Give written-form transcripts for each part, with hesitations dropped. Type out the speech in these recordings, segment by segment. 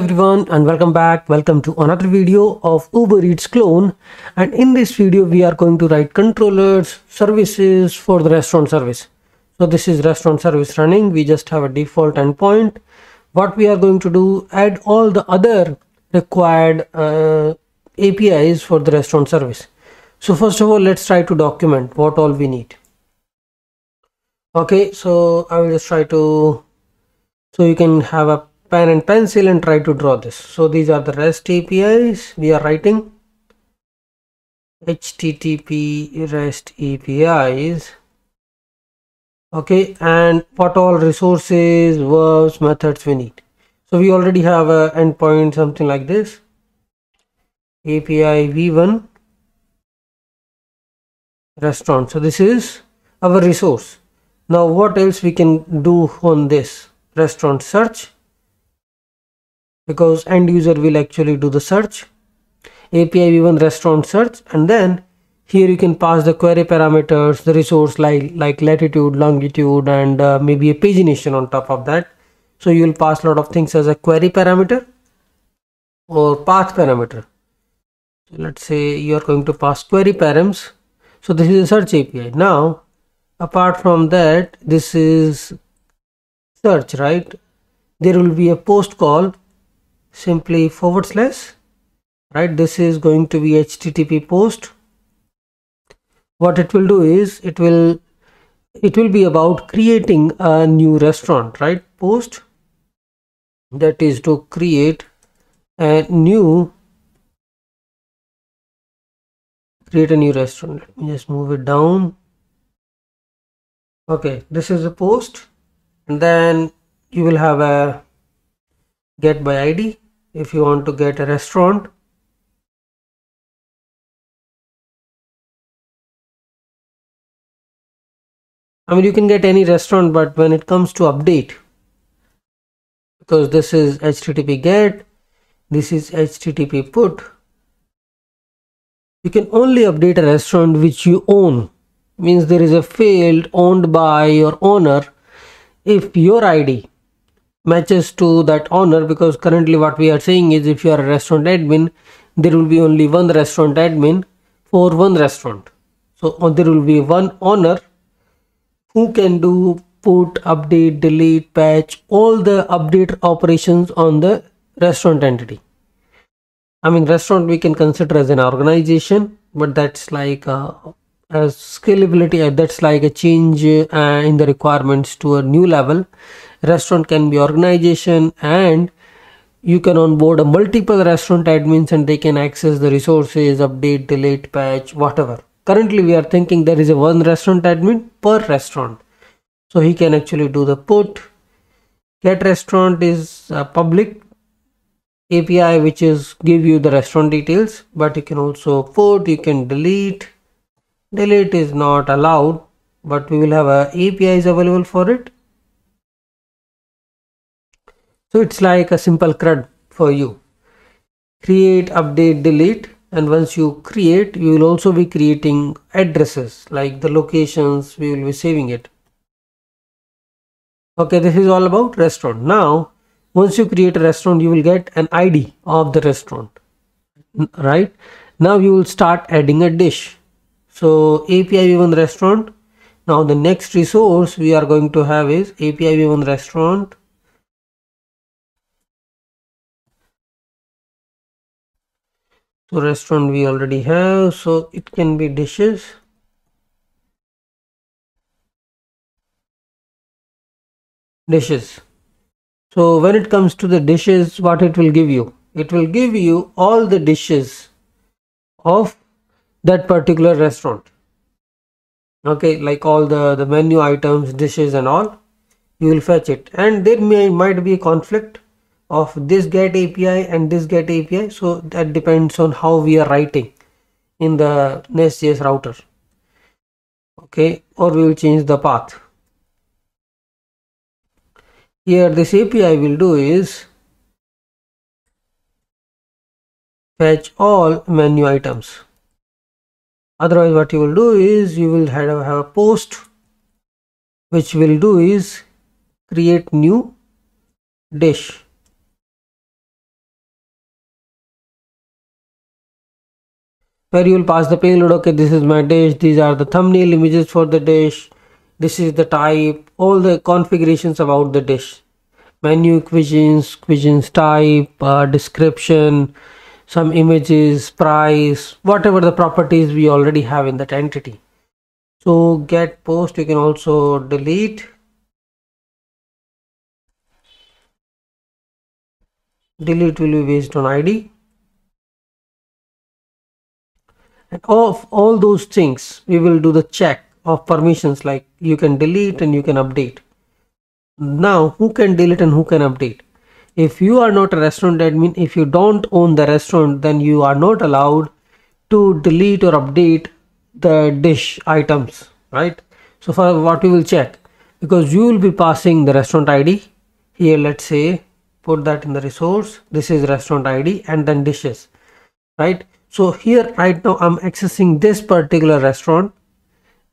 everyone and welcome back. Welcome to another video of Uber Eats clone, and in this video we are going to write controllers services for the restaurant service. So this is restaurant service running. We just have a default endpoint. What we are going to do, add all the other required APIs for the restaurant service. So first of all, let's try to document what all we need. Okay, so I will just try to, so you can have a pen and pencil and try to draw this. So these are the REST APIs we are writing. HTTP REST APIs. Okay, and what all resources, verbs, methods we need. So we already have an endpoint, something like this. API v1 restaurant. So this is our resource. Now what else we can do on this? Restaurant search, because end user will actually do the search. API v1 restaurant search, and then here you can pass the query parameters, the resource like latitude, longitude, and maybe a pagination on top of that. So you will pass a lot of things as a query parameter or path parameter. So let's say you are going to pass query params. So this is a search API. Now apart from that, this is search, right? There will be a post call, simply / right? This is going to be HTTP post. What it will do is it will be about creating a new restaurant, right? Post, that is to create a new restaurant. Let me just move it down. Okay, this is a post, and then you will have a get by ID if you want to get a restaurant. I mean, you can get any restaurant, but when it comes to update, because this is HTTP get, this is HTTP put, you can only update a restaurant which you own. Means there is a field owned by your owner if your ID matches to that owner, because currently what we are saying is if you are a restaurant admin, there will be only one restaurant admin for one restaurant. So there will be one owner who can do put, update, delete, patch, all the update operations on the restaurant entity. I mean, restaurant we can consider as an organization, but that's like as scalability, that's like a change in the requirements to a new level. Restaurant can be organization, and you can onboard a multiple restaurant admins and they can access the resources, update, delete, patch, whatever. Currently we are thinking there is a one restaurant admin per restaurant, so he can actually do the put. Get restaurant is a public API which is give you the restaurant details, but you can also put, you can delete. Delete is not allowed, but we will have APIs available for it. So it's like a simple CRUD for you. Create, update, delete, and once you create, you will also be creating addresses, like the locations, we will be saving it. Okay, this is all about restaurant. Now, once you create a restaurant, you will get an ID of the restaurant, right? Now you will start adding a dish. So API v1 restaurant. Now the next resource we are going to have is API v1 restaurant. So restaurant we already have, so it can be dishes. Dishes. So when it comes to the dishes, what it will give you? It will give you all the dishes of that particular restaurant. Okay, like all the menu items, dishes and all, you will fetch it. And there might be a conflict of this get API and this get API, so that depends on how we are writing in the NestJS router. Okay, or we will change the path. Here this API will do is fetch all menu items. Otherwise what you will do is you will have a post which will do is create new dish. where you will pass the payload. Okay, this is my dish, these are the thumbnail images for the dish, this is the type, all the configurations about the dish, menu, cuisines type, description, some images, price, whatever the properties we already have in that entity. So get post you can also delete. Delete will be based on ID. And of all those things, we will do the check of permissions, like you can delete and you can update. Now, who can delete and who can update? If you are not a restaurant admin, if you don't own the restaurant, then you are not allowed to delete or update the dish items, right? So for what we will check, because you will be passing the restaurant ID here, let's say, put that in the resource, this is restaurant ID and then dishes, right? So here right now I'm accessing this particular restaurant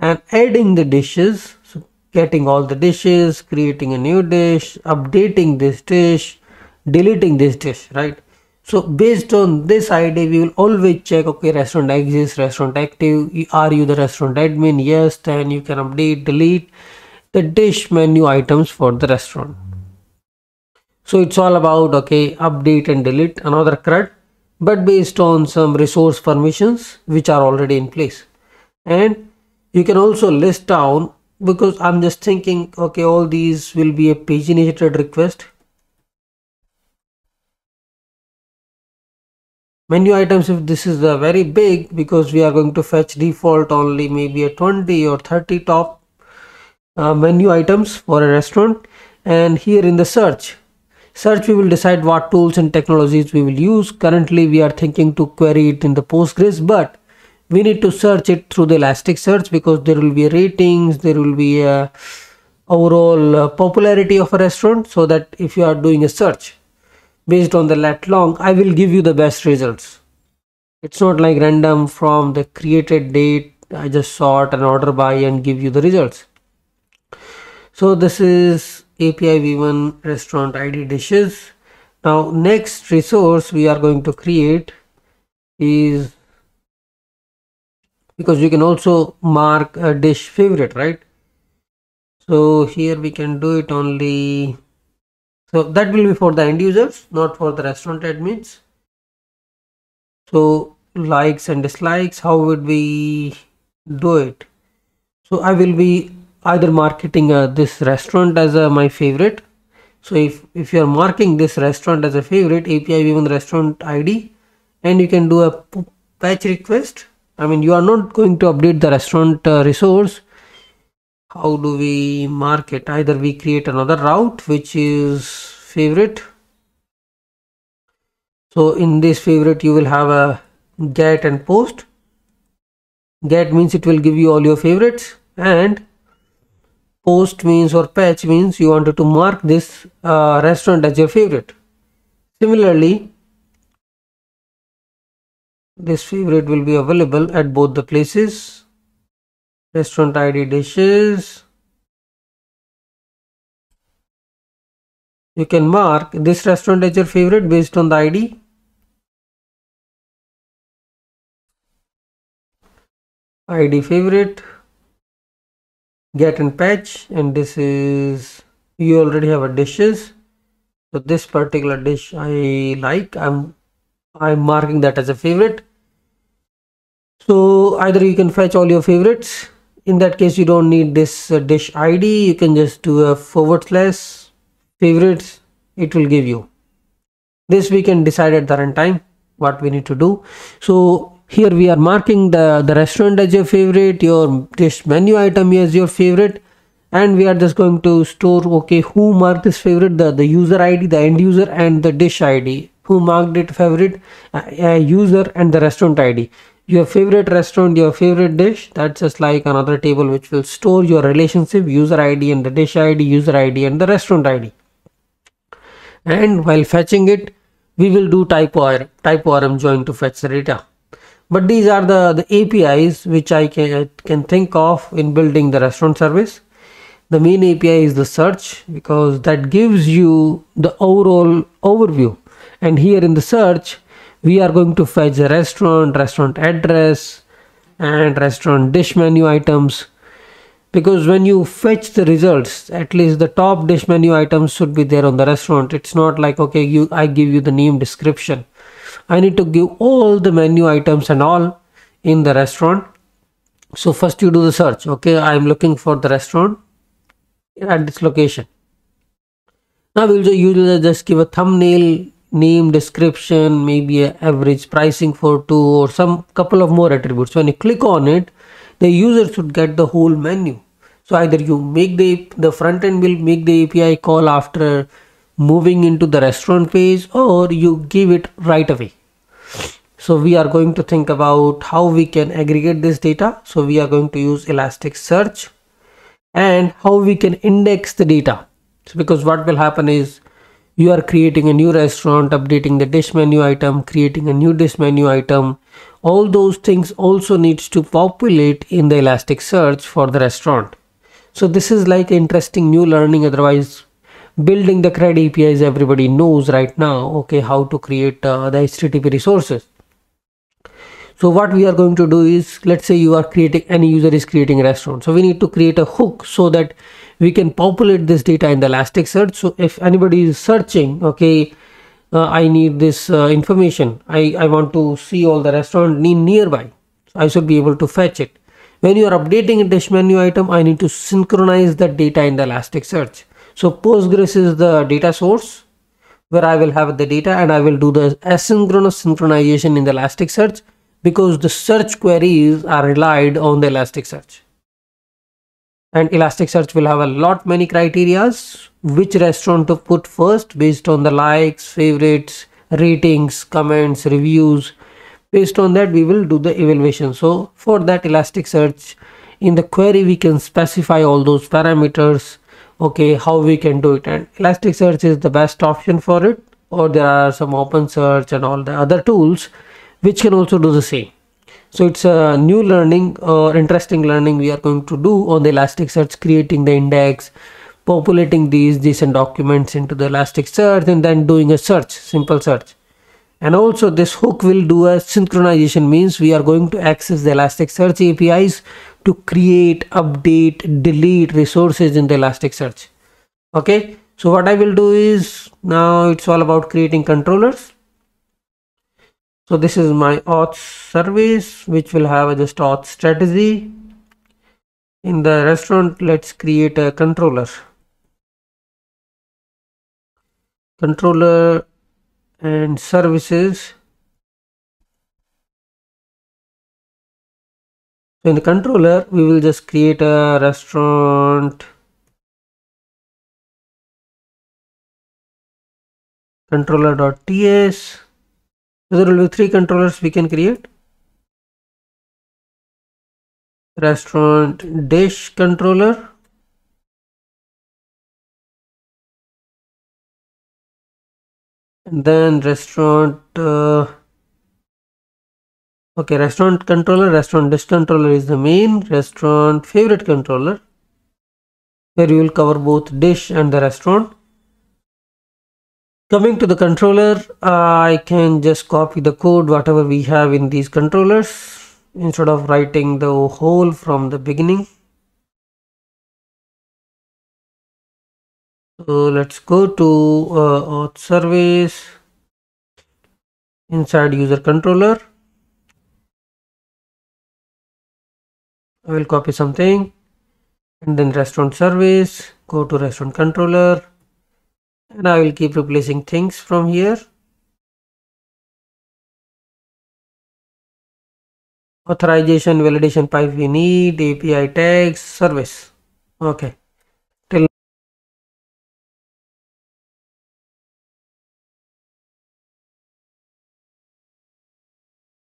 and adding the dishes, so getting all the dishes, creating a new dish, updating this dish, deleting this dish, right? So based on this ID, we will always check, okay, restaurant exists, restaurant active, are you the restaurant admin? Yes, then you can update, delete the dish menu items for the restaurant. So it's all about, okay, update and delete, another CRUD, but based on some resource permissions which are already in place. And you can also list down, because I'm just thinking, okay, all these will be a paginated request. Menu items, if this is a very big, because we are going to fetch default only maybe a 20 or 30 top menu items for a restaurant. And here in the search we will decide what tools and technologies we will use. Currently we are thinking to query it in the Postgres, but we need to search it through the Elasticsearch, because there will be ratings, there will be a overall popularity of a restaurant, so that if you are doing a search based on the lat long, I will give you the best results. It's not like random from the created date, I just sort and order by and give you the results. So this is API v1 restaurant ID dishes. Now next resource we are going to create is, because you can also mark a dish favorite, right? So here we can do it only, so that will be for the end users, not for the restaurant admins. So likes and dislikes, how would we do it? So I will be either marketing this restaurant as my favorite. So if you are marking this restaurant as a favorite, API v1 restaurant ID, and you can do a patch request. I mean, you are not going to update the restaurant resource. How do we mark it? Either we create another route which is favorite. So in this favorite you will have a get and post. Get means it will give you all your favorites, and post means, or patch means, you wanted to mark this restaurant as your favorite. Similarly, this favorite will be available at both the places. Restaurant ID dishes. You can mark this restaurant as your favorite based on the ID. ID favorite. Get and patch, and this is, you already have a dishes, so this particular dish I like, I'm marking that as a favorite. So either you can fetch all your favorites, in that case you don't need this dish ID, you can just do a / favorites, it will give you this. We can decide at the runtime what we need to do. So here we are marking the restaurant as your favorite, your dish menu item as your favorite, and we are just going to store, okay, who marked this favorite, the user ID, the end user, and the dish ID, who marked it favorite, user, and the restaurant ID. Your favorite restaurant, your favorite dish, that's just like another table which will store your relationship, user ID and the dish ID, user ID and the restaurant ID. And while fetching it, we will do TypeORM join to fetch the data. But these are the APIs which I can think of in building the restaurant service. The main API is the search, because that gives you the overall overview. And here in the search, we are going to fetch the restaurant, restaurant address and restaurant dish menu items, because when you fetch the results, at least the top dish menu items should be there on the restaurant. It's not like, okay, I give you the name description. I need to give all the menu items and all in the restaurant. So first you do the search. Okay, I'm looking for the restaurant at this location. Now you will just give a thumbnail, name, description, maybe an average pricing for 2 or some couple of more attributes. When you click on it, the user should get the whole menu. So either you make the front end will make the API call after moving into the restaurant page, or you give it right away. So we are going to think about how we can aggregate this data. So we are going to use Elasticsearch and how we can index the data. So because what will happen is you are creating a new restaurant, updating the dish menu item, creating a new dish menu item. All those things also needs to populate in the Elasticsearch for the restaurant. So this is like interesting new learning. Otherwise, building the CRUD APIs, everybody knows right now, okay, how to create the HTTP resources. So what we are going to do is, let's say you are creating, any user is creating a restaurant. So we need to create a hook so that we can populate this data in the Elasticsearch. So if anybody is searching, okay, I need this information. I want to see all the restaurant nearby. So I should be able to fetch it. When you are updating a dish menu item, I need to synchronize that data in the Elasticsearch. So Postgres is the data source where I will have the data, and I will do the asynchronous synchronization in the Elasticsearch, because the search queries are relied on the Elasticsearch. And Elasticsearch will have a lot many criterias, which restaurant to put first based on the likes, favorites, ratings, comments, reviews. Based on that, we will do the evaluation. So for that Elasticsearch, in the query, we can specify all those parameters, okay, how we can do it. And Elasticsearch is the best option for it, or there are some OpenSearch and all the other tools which can also do the same. So it's a new learning or interesting learning we are going to do on the Elasticsearch, creating the index, populating these JSON documents into the Elasticsearch, and then doing a search, simple search. And also this hook will do a synchronization, means we are going to access the Elasticsearch APIs to create, update, delete resources in the Elasticsearch. Okay, so what I will do is, now it's all about creating controllers. So this is my auth service, which will have just auth strategy. In the restaurant, let's create a controller. Controller and services. So in the controller, we will just create a restaurant controller.ts. So there will be 3 controllers we can create. Restaurant dish controller. And then restaurant. Okay, restaurant controller, restaurant dish controller is the main. Restaurant favorite controller, where you will cover both dish and the restaurant. Coming to the controller, I can just copy the code, whatever we have in these controllers, instead of writing the whole from the beginning. So let's go to auth service, inside user controller. I will copy something, and then restaurant service, go to restaurant controller. And I will keep replacing things from here. Authorization, validation pipe we need, API tags, service. Okay. Till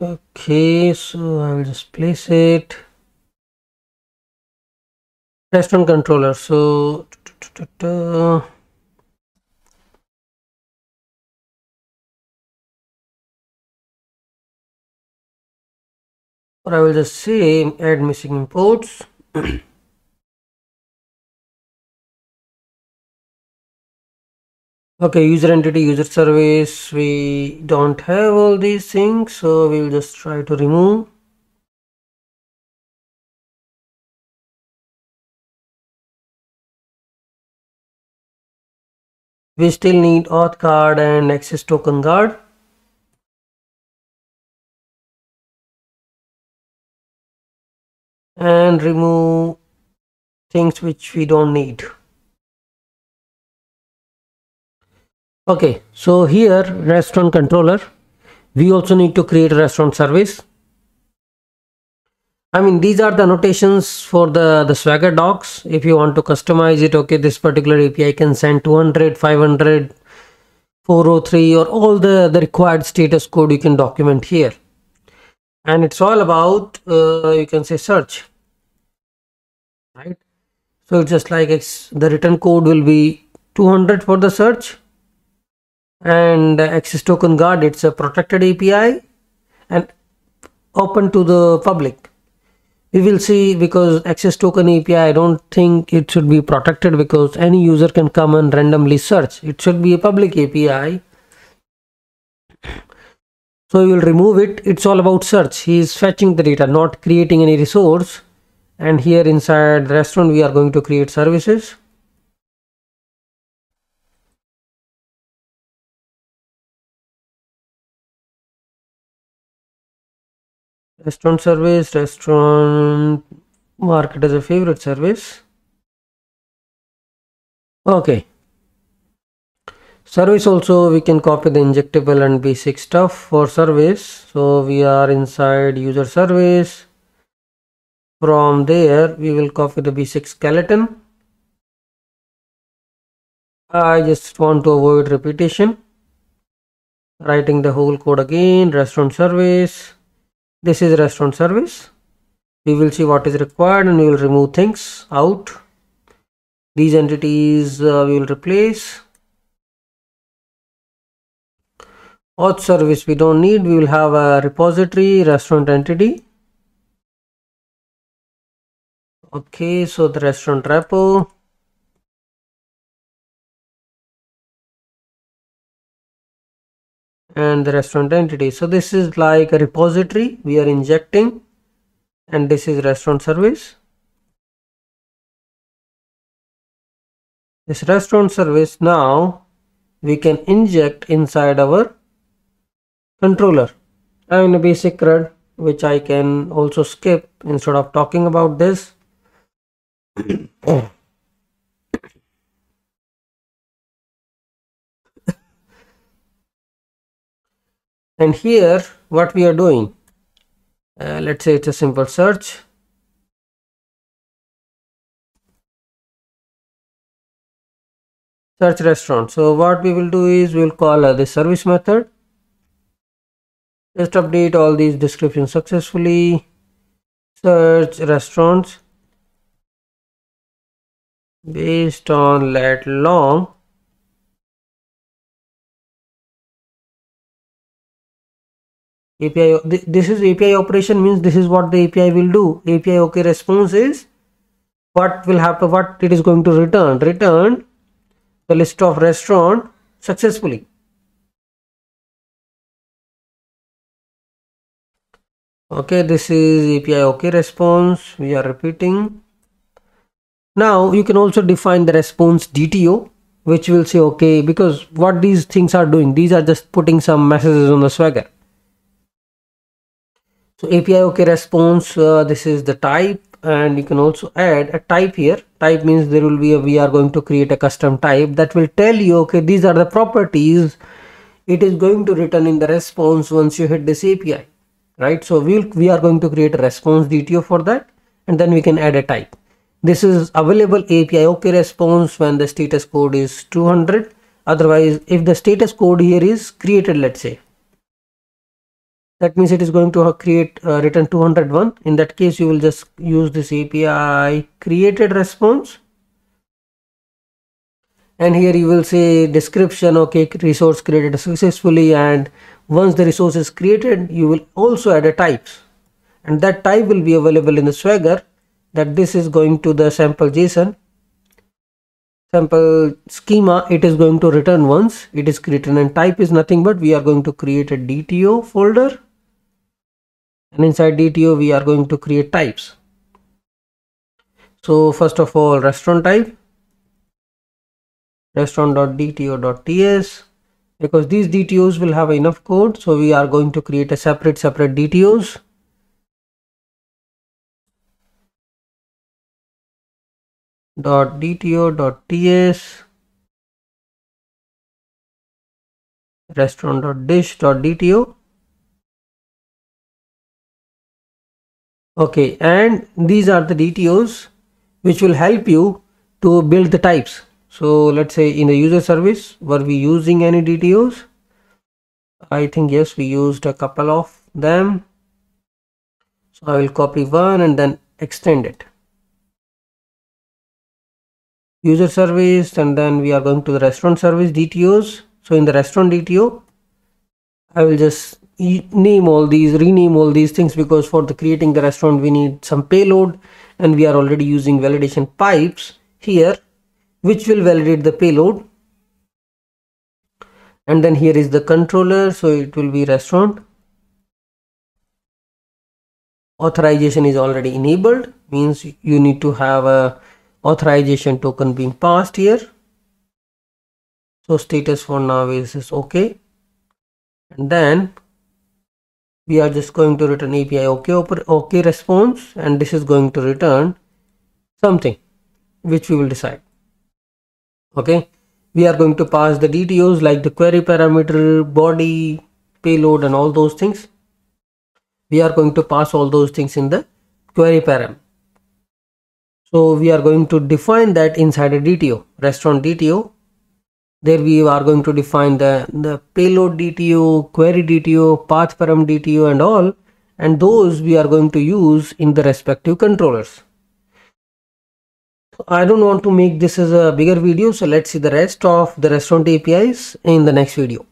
okay, so I will just place it. Restaurant controller. So or I will just say add missing imports. Okay, user entity, user service, we don't have all these things, so we'll just try to remove. We still need auth card and access token card. And remove things which we don't need. Okay, so here restaurant controller, we also need to create a restaurant service. I mean, these are the annotations for the Swagger docs. If you want to customize it, okay, this particular API can send 200, 500, 403 or all the required status code you can document here. And it's all about, you can say, search, right? So it's just like the return code will be 200 for the search. And access token guard, it's a protected API and open to the public. We will see, because access token API, I don't think it should be protected because any user can come and randomly search. It should be a public API. So you will remove it. It's all about search. He is fetching the data, not creating any resource. And here inside the restaurant, we are going to create services. Restaurant service, restaurant market as a favorite service. Okay. Service also we can copy the injectable and basic stuff for service. So we are inside user service. From there we will copy the basic skeleton. I just want to avoid repetition. Writing the whole code again, restaurant service. This is restaurant service. We will see what is required and we will remove things out. These entities we will replace. Auth service we don't need. We will have a repository, restaurant entity. Okay, so the restaurant repo. And the restaurant entity. So this is like a repository we are injecting, and this is restaurant service. This restaurant service now we can inject inside our controller. I mean a basic CRUD, which I can also skip instead of talking about this. And here what we are doing, let's say it's a simple search. Search restaurant. So what we will do is we will call the service method. Just update all these descriptions successfully. Search restaurants based on lat long. API, this is API operation, means this is what the API will do. API OK response is what will happen, what it is going to return. Return the list of restaurant successfully. Okay, this is API OK response. We are repeating. Now you can also define the response DTO, which will say, okay, because what these things are doing, these are just putting some messages on the Swagger. So API OK response, this is the type, and you can also add a type here. Type means there will be we are going to create a custom type that will tell you, okay, these are the properties it is going to return in the response once you hit this API, right? So we are going to create a response DTO for that, and then we can add a type. This is available API OK response when the status code is 200. Otherwise, if the status code here is created, let's say, that means it is going to create return 201. In that case, you will just use this API created response. And here you will say description, okay, resource created successfully. And once the resource is created, you will also add a type. And that type will be available in the Swagger, that this is going to the sample JSON. sample schema, it is going to return once it is written, and type is nothing but we are going to create a DTO folder, and inside DTO we are going to create types. So first of all, restaurant type, restaurant.dto.ts, because these DTOs will have enough code, so we are going to create a separate DTOs. .dto.ts, restaurant.dish.dto. Okay, and these are the DTOs which will help you to build the types. So let's say in the user service, were we using any DTOs? I think yes, we used a couple of them. So I will copy one and then extend it. User service, and then we are going to the restaurant service DTOs. So in the restaurant DTO, I will just rename all these things, because for the creating the restaurant we need some payload, and we are already using validation pipes here which will validate the payload. And then here is the controller, so it will be restaurant. Authorization is already enabled, means you need to have a authorization token being passed here. So status for now is okay, and then we are just going to return API OK response, and this is going to return something which we will decide. Okay, we are going to pass the DTOs like the query parameter, body, payload, and all those things. We are going to pass all those things in the query param. So we are going to define that inside a DTO, restaurant DTO. There we are going to define the payload DTO, query DTO, path param DTO, and all. And those we are going to use in the respective controllers. I don't want to make this as a bigger video, so let's see the rest of the restaurant APIs in the next video.